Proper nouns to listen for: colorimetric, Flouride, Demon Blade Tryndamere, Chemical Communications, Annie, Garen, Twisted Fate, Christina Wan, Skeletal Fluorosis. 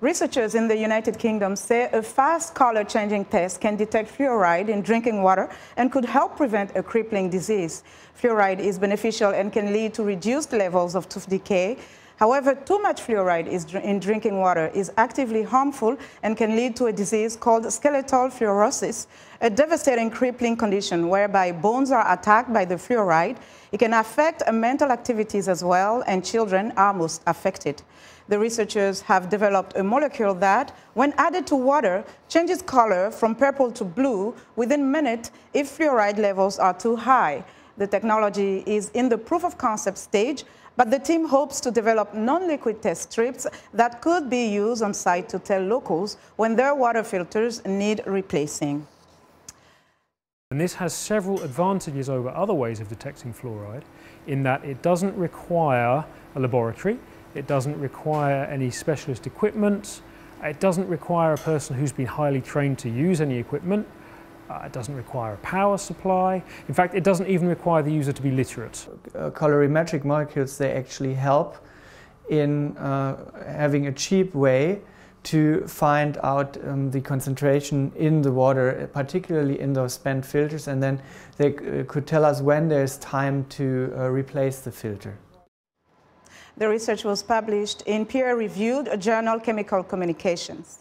Researchers in the United Kingdom say a fast color-changing test can detect fluoride in drinking water and could help prevent a crippling disease. Fluoride is beneficial and can lead to reduced levels of tooth decay. However, too much fluoride in drinking water is actively harmful and can lead to a disease called skeletal fluorosis, a devastating crippling condition whereby bones are attacked by the fluoride. It can affect mental activities as well, and children are most affected. The researchers have developed a molecule that, when added to water, changes color from purple to blue within minutes if fluoride levels are too high. The technology is in the proof of concept stage, but the team hopes to develop non-liquid test strips that could be used on site to tell locals when their water filters need replacing. And this has several advantages over other ways of detecting fluoride, in that it doesn't require a laboratory, it doesn't require any specialist equipment, it doesn't require a person who's been highly trained to use any equipment, it doesn't require a power supply. In fact, it doesn't even require the user to be literate. Colorimetric molecules, they actually help in having a cheap way to find out the concentration in the water, particularly in those spent filters, and then they could tell us when there's time to replace the filter. The research was published in peer-reviewed journal Chemical Communications.